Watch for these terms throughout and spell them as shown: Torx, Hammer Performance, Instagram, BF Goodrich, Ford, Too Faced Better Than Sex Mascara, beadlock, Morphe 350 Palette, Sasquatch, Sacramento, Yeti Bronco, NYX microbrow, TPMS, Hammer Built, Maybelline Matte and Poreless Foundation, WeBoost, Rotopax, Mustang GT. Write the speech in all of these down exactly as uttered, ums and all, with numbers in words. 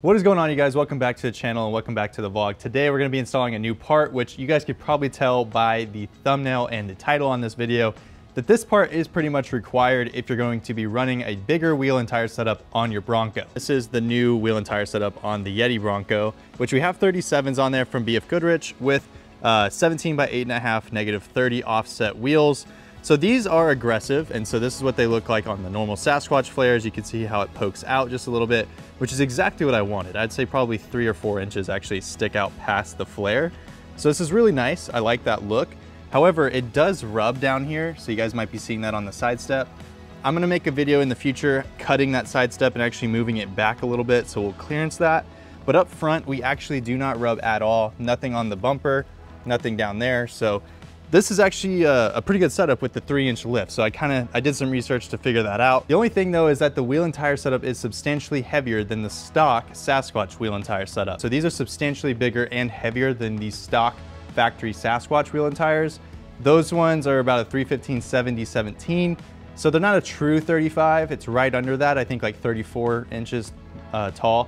What is going on, you guys? Welcome back to the channel and welcome back to the vlog. Today we're going to be installing a new part, which you guys could probably tell by the thumbnail and the title on this video that this part is pretty much required if you're going to be running a bigger wheel and tire setup on your Bronco. This is the new wheel and tire setup on the Yeti Bronco, which we have thirty-sevens on there from B F Goodrich with uh, seventeen by eight and a half negative thirty offset wheels. So these are aggressive, and so this is what they look like on the normal Sasquatch flares. You can see how it pokes out just a little bit, which is exactly what I wanted. I'd say probably three or four inches actually stick out past the flare. So this is really nice. I like that look. However, it does rub down here, so you guys might be seeing that on the side step. I'm gonna make a video in the future cutting that side step and actually moving it back a little bit, so we'll clearance that. But up front, we actually do not rub at all. Nothing on the bumper, nothing down there. So this is actually a, a pretty good setup with the three inch lift. So I kind of, I did some research to figure that out. The only thing though is that the wheel and tire setup is substantially heavier than the stock Sasquatch wheel and tire setup. So these are substantially bigger and heavier than the stock factory Sasquatch wheel and tires. Those ones are about a three fifteen seventy seventeen. So they're not a true thirty-five. It's right under that. I think like thirty-four inches uh, tall,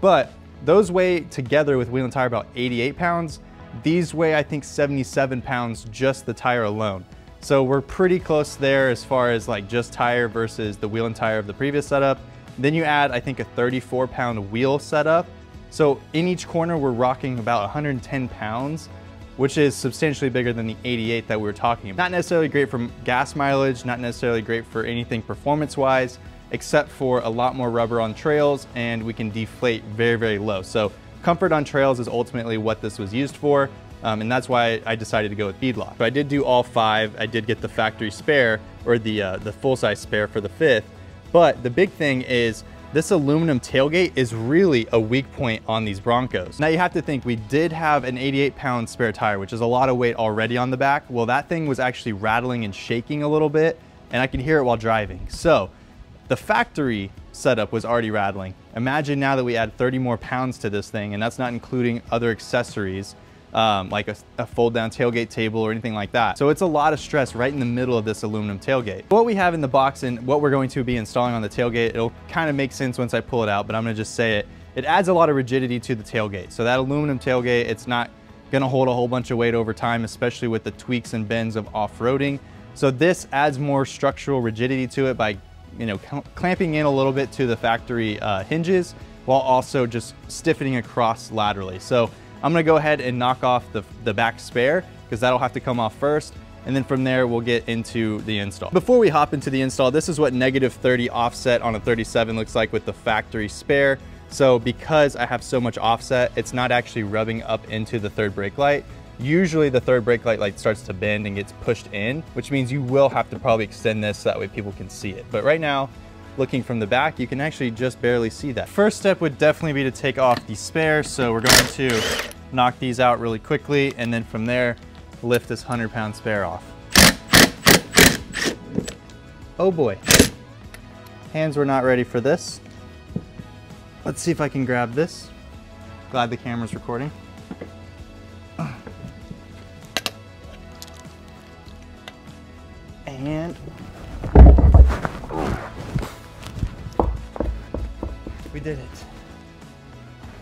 but those weigh together with wheel and tire about eighty-eight pounds. These weigh, I think, seventy-seven pounds, just the tire alone. So we're pretty close there as far as like just tire versus the wheel and tire of the previous setup. Then you add, I think, a thirty-four pound wheel setup. So in each corner, we're rocking about one hundred ten pounds, which is substantially bigger than the eighty-eight that we were talking about. Not necessarily great for gas mileage, not necessarily great for anything performance-wise, except for a lot more rubber on trails, and we can deflate very, very low. So comfort on trails is ultimately what this was used for, um, and that's why I decided to go with beadlock. So I did do all five. I did get the factory spare, or the, uh, the full-size spare for the fifth, but the big thing is this aluminum tailgate is really a weak point on these Broncos. Now you have to think, we did have an eighty-eight pound spare tire, which is a lot of weight already on the back. Well, that thing was actually rattling and shaking a little bit, and I could hear it while driving. So the factory setup was already rattling. Imagine now that we add thirty more pounds to this thing, and that's not including other accessories um, like a, a fold down tailgate table or anything like that. So it's a lot of stress right in the middle of this aluminum tailgate. What we have in the box and what we're going to be installing on the tailgate, it'll kind of make sense once I pull it out, but I'm gonna just say it. It adds a lot of rigidity to the tailgate. So that aluminum tailgate, it's not gonna hold a whole bunch of weight over time, especially with the tweaks and bends of off-roading. So this adds more structural rigidity to it by you know, clamping in a little bit to the factory uh, hinges, while also just stiffening across laterally. So I'm gonna go ahead and knock off the, the back spare, because that'll have to come off first. And then from there, we'll get into the install. Before we hop into the install, this is what negative thirty offset on a thirty-seven looks like with the factory spare. So because I have so much offset, it's not actually rubbing up into the third brake light. Usually the third brake light light starts to bend and gets pushed in, which means you will have to probably extend this so that way people can see it. But right now, looking from the back, you can actually just barely see that. First step would definitely be to take off the spare. So we're going to knock these out really quickly, and then from there, lift this one hundred pound spare off. Oh boy, hands were not ready for this. Let's see if I can grab this. Glad the camera's recording. And we did it.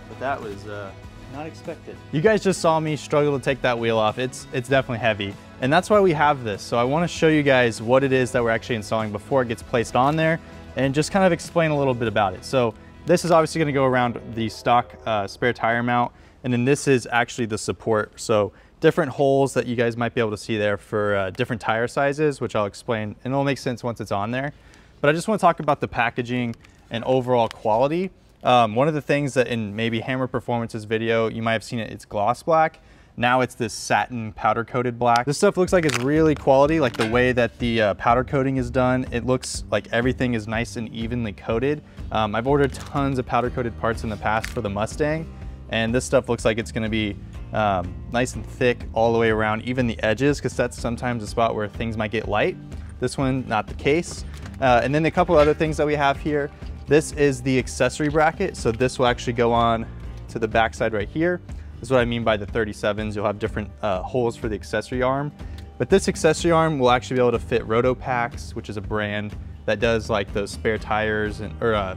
But that was uh, not expected. You guys just saw me struggle to take that wheel off. It's, it's definitely heavy, and that's why we have this. So I want to show you guys what it is that we're actually installing before it gets placed on there, and just kind of explain a little bit about it. So this is obviously going to go around the stock uh, spare tire mount, and then this is actually the support. So different holes that you guys might be able to see there for uh, different tire sizes, which I'll explain, and it'll make sense once it's on there. But I just want to talk about the packaging and overall quality. Um, one of the things that in maybe Hammer Performance's video, you might have seen it, it's gloss black. Now it's this satin powder coated black. This stuff looks like it's really quality, like the way that the uh, powder coating is done. It looks like everything is nice and evenly coated. Um, I've ordered tons of powder coated parts in the past for the Mustang, and this stuff looks like it's gonna be um, nice and thick all the way around, even the edges, because that's sometimes a spot where things might get light. This one, not the case. Uh, and then a couple other things that we have here. This is the accessory bracket. So this will actually go on to the backside right here. This is what I mean by the thirty-sevens. You'll have different uh, holes for the accessory arm. But this accessory arm will actually be able to fit Rotopax, which is a brand that does like those spare tires and or uh,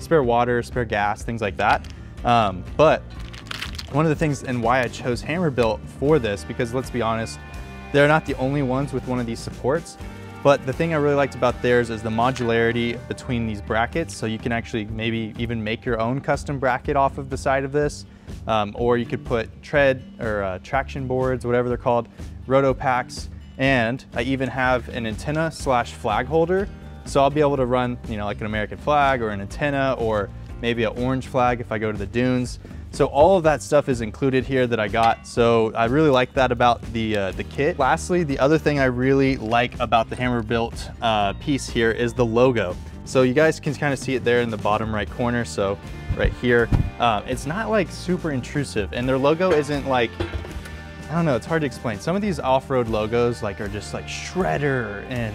spare water, spare gas, things like that. Um, but one of the things and why I chose Hammer Built for this, because let's be honest, they're not the only ones with one of these supports. But the thing I really liked about theirs is the modularity between these brackets. So you can actually maybe even make your own custom bracket off of the side of this. Um, or you could put tread or uh, traction boards, whatever they're called, Rotopax. And I even have an antenna slash flag holder. So I'll be able to run, you know, like an American flag or an antenna or maybe an orange flag if I go to the dunes. So all of that stuff is included here that I got. So I really like that about the, uh, the kit. Lastly, the other thing I really like about the Hammer Built uh, piece here is the logo. So you guys can kind of see it there in the bottom right corner. So right here, uh, it's not like super intrusive, and their logo isn't like, I don't know, it's hard to explain. Some of these off-road logos like are just like Shredder and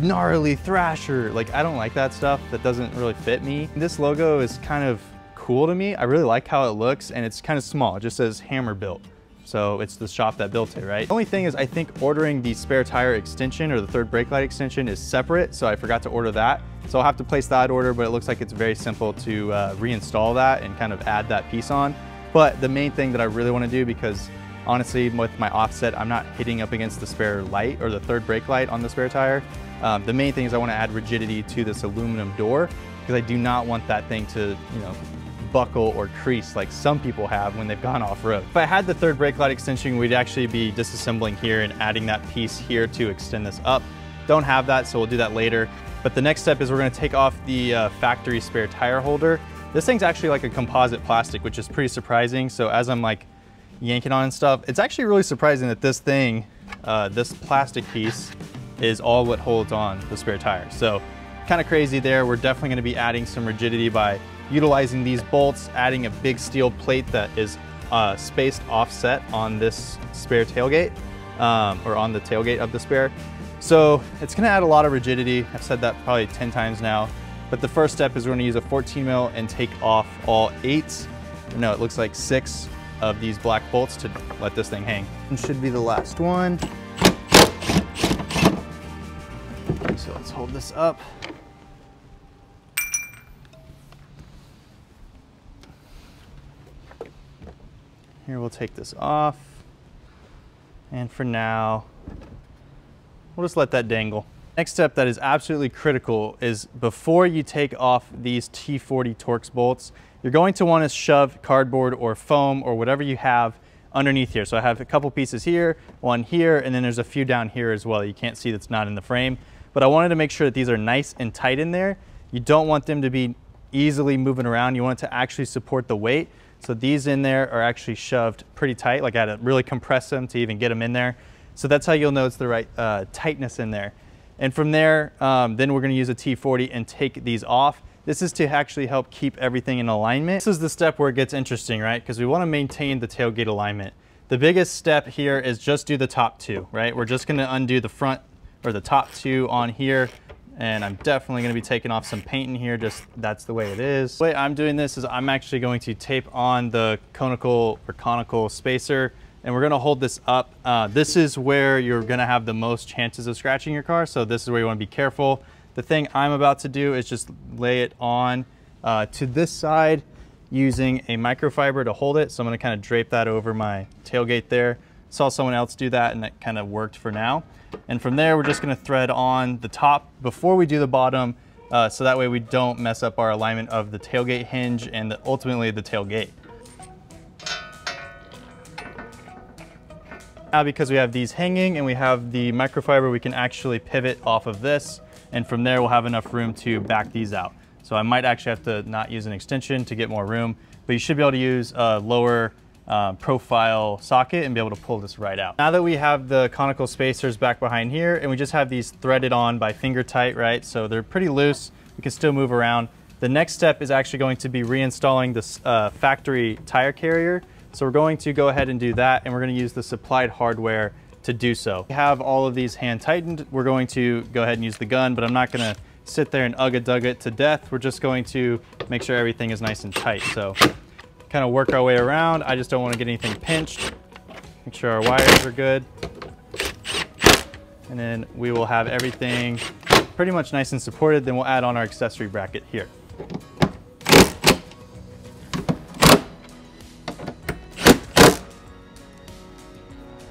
gnarly Thrasher. Like I don't like that stuff. That doesn't really fit me. This logo is kind of cool to me. I really like how it looks, and it's kind of small. It just says Hammer Built. So it's the shop that built it, right? The only thing is I think ordering the spare tire extension or the third brake light extension is separate. So I forgot to order that. So I'll have to place that order, but it looks like it's very simple to uh, reinstall that and kind of add that piece on. But the main thing that I really want to do, because honestly, with my offset, I'm not hitting up against the spare light or the third brake light on the spare tire. Um, the main thing is I want to add rigidity to this aluminum door, because I do not want that thing to, you know, buckle or crease like some people have when they've gone off-road. If I had the third brake light extension, we'd actually be disassembling here and adding that piece here to extend this up. Don't have that, so we'll do that later. But the next step is we're gonna take off the uh, factory spare tire holder. This thing's actually like a composite plastic, which is pretty surprising. So as I'm like yanking on and stuff, it's actually really surprising that this thing, uh, this plastic piece is all what holds on the spare tire. So kind of crazy there. We're definitely gonna be adding some rigidity by utilizing these bolts, adding a big steel plate that is uh, spaced offset on this spare tailgate, um, or on the tailgate of the spare. So it's gonna add a lot of rigidity. I've said that probably ten times now, but the first step is we're gonna use a fourteen mil and take off all eight, no, it looks like six of these black bolts to let this thing hang. And should be the last one. So let's hold this up. Here, we'll take this off. And for now, we'll just let that dangle. Next step that is absolutely critical is before you take off these T forty Torx bolts, you're going to want to shove cardboard or foam or whatever you have underneath here. So I have a couple pieces here, one here, and then there's a few down here as well. You can't see, that's not in the frame, but I wanted to make sure that these are nice and tight in there. You don't want them to be easily moving around. You want it to actually support the weight. So these in there are actually shoved pretty tight. Like I had to really compress them to even get them in there. So that's how you'll know it's the right uh, tightness in there. And from there, um, then we're gonna use a T forty and take these off. This is to actually help keep everything in alignment. This is the step where it gets interesting, right? Because we wanna maintain the tailgate alignment. The biggest step here is just do the top two, right? We're just gonna undo the front or the top two on here. And I'm definitely gonna be taking off some paint in here, just that's the way it is. The way I'm doing this is I'm actually going to tape on the conical or conical spacer, and we're gonna hold this up. Uh, this is where you're gonna have the most chances of scratching your car, so this is where you wanna be careful. The thing I'm about to do is just lay it on uh, to this side using a microfiber to hold it, so I'm gonna kinda drape that over my tailgate there. Saw someone else do that and that kind of worked for now. And from there, we're just gonna thread on the top before we do the bottom, uh, so that way we don't mess up our alignment of the tailgate hinge and the, ultimately the tailgate. Now because we have these hanging and we have the microfiber, we can actually pivot off of this. And from there, we'll have enough room to back these out. So I might actually have to not use an extension to get more room, but you should be able to use a lower Uh, profile socket and be able to pull this right out. Now that we have the conical spacers back behind here, and we just have these threaded on by finger tight, right? So they're pretty loose, we can still move around. The next step is actually going to be reinstalling this uh, factory tire carrier. So we're going to go ahead and do that, and we're going to use the supplied hardware to do so. We have all of these hand tightened. We're going to go ahead and use the gun, but I'm not going to sit there and ugga-dugga it to death. We're just going to make sure everything is nice and tight. So kind of work our way around. I just don't want to get anything pinched. Make sure our wires are good. And then we will have everything pretty much nice and supported. Then we'll add on our accessory bracket here.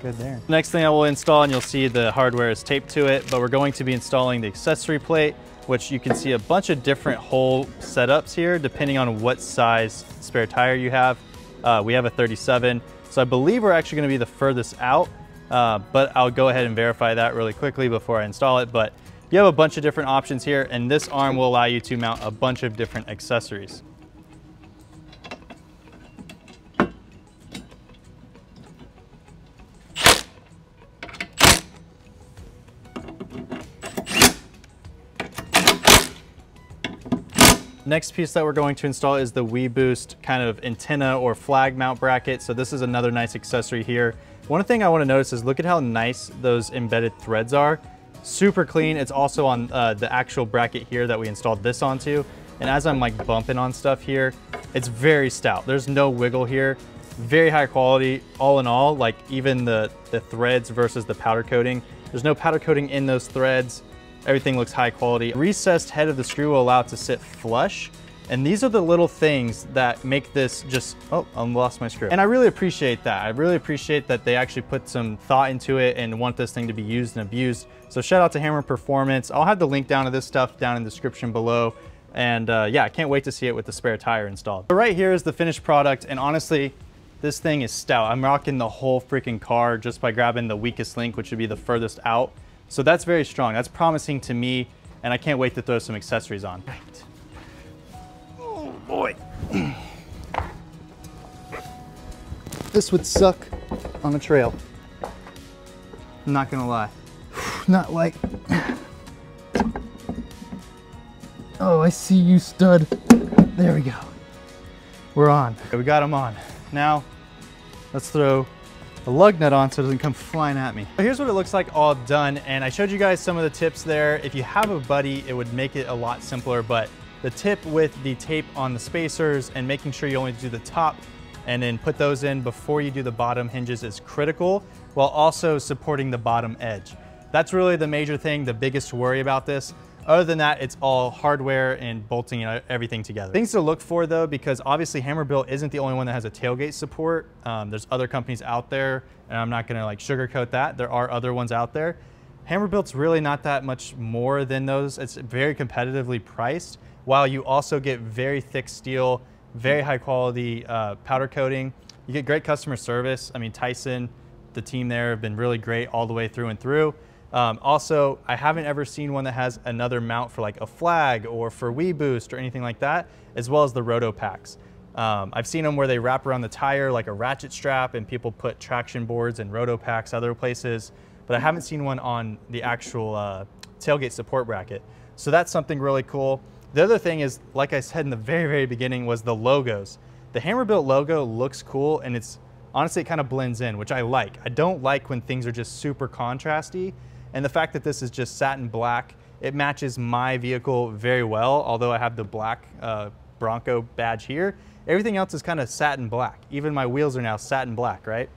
good there. Next thing I will install, and you'll see the hardware is taped to it, but we're going to be installing the accessory plate, which you can see a bunch of different hole setups here, depending on what size spare tire you have. Uh, we have a thirty-seven, so I believe we're actually gonna be the furthest out, uh, but I'll go ahead and verify that really quickly before I install it. But you have a bunch of different options here, and this arm will allow you to mount a bunch of different accessories. Next piece that we're going to install is the WeBoost kind of antenna or flag mount bracket. So this is another nice accessory here. One thing I want to notice is look at how nice those embedded threads are. Super clean. It's also on uh, the actual bracket here that we installed this onto. And as I'm like bumping on stuff here, it's very stout. There's no wiggle here. Very high quality all in all, like even the, the threads versus the powder coating. There's no powder coating in those threads. Everything looks high quality. Recessed head of the screw will allow it to sit flush. And these are the little things that make this just, oh, I lost my screw. And I really appreciate that. I really appreciate that they actually put some thought into it and want this thing to be used and abused. So shout out to Hammer Performance. I'll have the link down to this stuff down in the description below. And uh, yeah, I can't wait to see it with the spare tire installed. But right here is the finished product. And honestly, this thing is stout. I'm rocking the whole freaking car just by grabbing the weakest link, which would be the furthest out. So that's very strong. That's promising to me, and I can't wait to throw some accessories on. Right. Oh boy. This would suck on a trail. I'm not gonna lie. Not like. Oh, I see you, stud. There we go. We're on. Okay, we got him on. Now, let's throw the lug nut on so it doesn't come flying at me. Here's what it looks like all done, and I showed you guys some of the tips there. If you have a buddy, it would make it a lot simpler, but the tip with the tape on the spacers and making sure you only do the top and then put those in before you do the bottom hinges is critical, while also supporting the bottom edge. That's really the major thing, the biggest worry about this. Other than that, it's all hardware and bolting and everything together. Things to look for though, because obviously Hammer Built isn't the only one that has a tailgate support. Um, there's other companies out there, and I'm not gonna like sugarcoat that. There are other ones out there. Hammer Built's really not that much more than those. It's very competitively priced, while you also get very thick steel, very high quality uh, powder coating. You get great customer service. I mean, Tyson, the team there have been really great all the way through and through. Um, also, I haven't ever seen one that has another mount for like a flag or for WeBoost or anything like that, as well as the Rotopax. Um, I've seen them where they wrap around the tire like a ratchet strap, and people put traction boards and Rotopax other places, but I haven't seen one on the actual uh, tailgate support bracket. So that's something really cool. The other thing is, like I said in the very, very beginning, was the logos. The Hammer Built logo looks cool, and it's honestly, it kind of blends in, which I like. I don't like when things are just super contrasty. And the fact that this is just satin black, it matches my vehicle very well. Although I have the black uh, Bronco badge here, everything else is kind of satin black. Even my wheels are now satin black, right?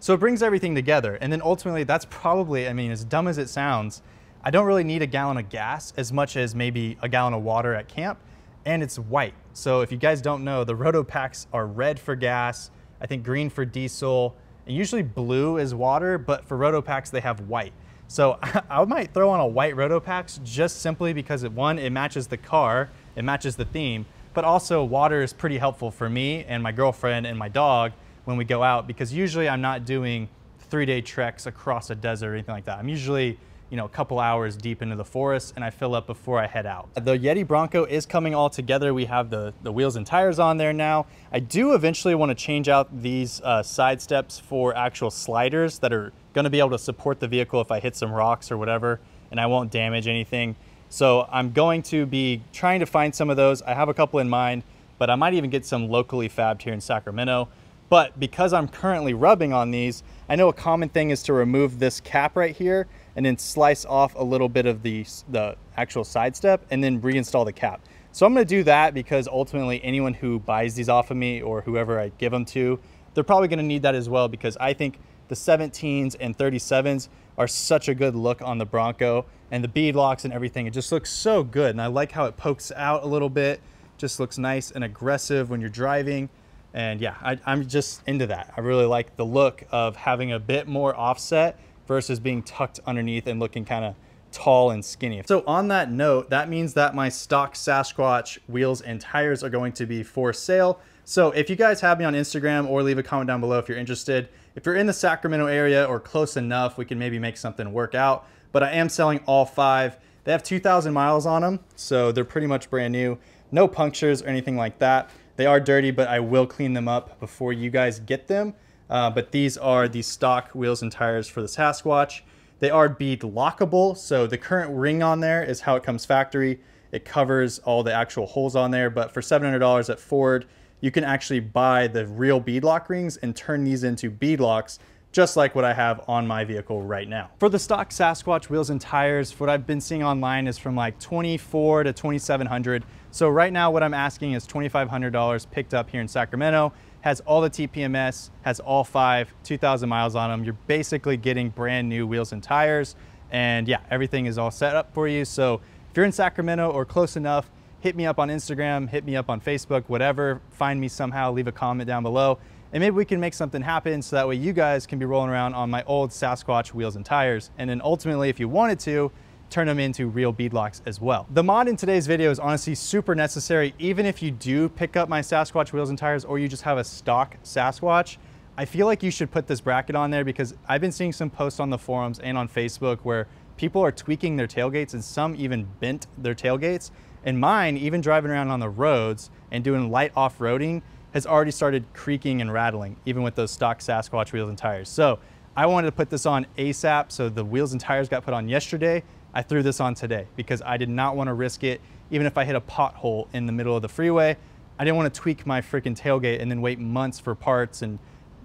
So it brings everything together. And then ultimately, that's probably, I mean, as dumb as it sounds, I don't really need a gallon of gas as much as maybe a gallon of water at camp, and it's white. So if you guys don't know, the Rotopacks are red for gas, I think green for diesel, and usually blue is water, but for Rotopax, they have white. So I, I might throw on a white Rotopax just simply because it, one, it matches the car, it matches the theme, but also water is pretty helpful for me and my girlfriend and my dog when we go out, because usually I'm not doing three-day treks across a desert or anything like that. I'm usually, you know, a couple hours deep into the forest, and I fill up before I head out. The Yeti Bronco is coming all together. We have the, the wheels and tires on there now. I do eventually want to change out these uh, side steps for actual sliders that are going to be able to support the vehicle if I hit some rocks or whatever, and I won't damage anything. So I'm going to be trying to find some of those. I have a couple in mind, but I might even get some locally fabbed here in Sacramento. But because I'm currently rubbing on these, I know a common thing is to remove this cap right here and then slice off a little bit of the, the actual side step and then reinstall the cap. So I'm gonna do that because ultimately anyone who buys these off of me or whoever I give them to, they're probably gonna need that as well, because I think the seventeens and thirty-sevens are such a good look on the Bronco, and the bead locks and everything, it just looks so good. And I like how it pokes out a little bit, just looks nice and aggressive when you're driving. And yeah, I, I'm just into that. I really like the look of having a bit more offset versus being tucked underneath and looking kind of tall and skinny. So on that note, that means that my stock Sasquatch wheels and tires are going to be for sale. So if you guys have me on Instagram, or leave a comment down below if you're interested. If you're in the Sacramento area or close enough, we can maybe make something work out. But I am selling all five. They have two thousand miles on them, so they're pretty much brand new. No punctures or anything like that. They are dirty, but I will clean them up before you guys get them. Uh, but these are the stock wheels and tires for the Sasquatch. They are bead lockable, so the current ring on there is how it comes factory. It covers all the actual holes on there, but for seven hundred dollars at Ford, you can actually buy the real beadlock rings and turn these into beadlocks, just like what I have on my vehicle right now. For the stock Sasquatch wheels and tires, what I've been seeing online is from like twenty-four to twenty-seven hundred. So right now what I'm asking is twenty-five hundred dollars picked up here in Sacramento, has all the T P M S, has all five, two thousand miles on them. You're basically getting brand new wheels and tires. And yeah, everything is all set up for you. So if you're in Sacramento or close enough, hit me up on Instagram, hit me up on Facebook, whatever. Find me somehow, leave a comment down below, and maybe we can make something happen so that way you guys can be rolling around on my old Sasquatch wheels and tires. And then ultimately, if you wanted to, turn them into real beadlocks as well. The mod in today's video is honestly super necessary. Even if you do pick up my Sasquatch wheels and tires, or you just have a stock Sasquatch, I feel like you should put this bracket on there, because I've been seeing some posts on the forums and on Facebook where people are tweaking their tailgates, and some even bent their tailgates. And mine, even driving around on the roads and doing light off-roading, has already started creaking and rattling, even with those stock Sasquatch wheels and tires. So I wanted to put this on ASAP. So the wheels and tires got put on yesterday. I threw this on today because I did not want to risk it. Even if I hit a pothole in the middle of the freeway, I didn't want to tweak my freaking tailgate and then wait months for parts and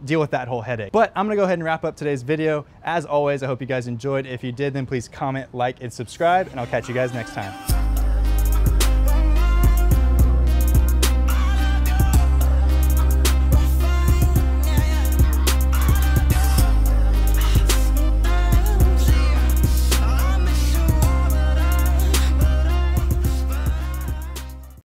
deal with that whole headache. But I'm gonna go ahead and wrap up today's video. As always, I hope you guys enjoyed. If you did, then please comment, like, and subscribe, and I'll catch you guys next time.